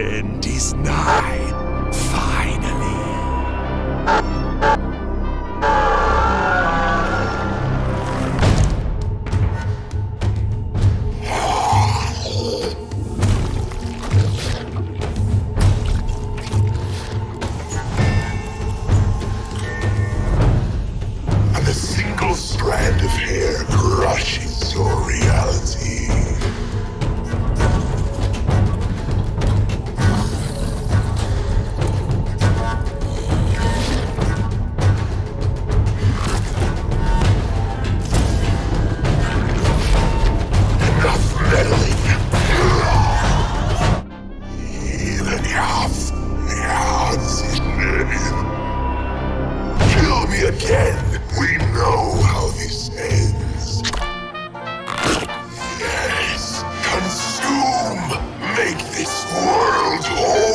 end is nigh, finally. And a single strand of hair crushes your reality. Again, we know how this ends. Yes, consume! Make this world whole!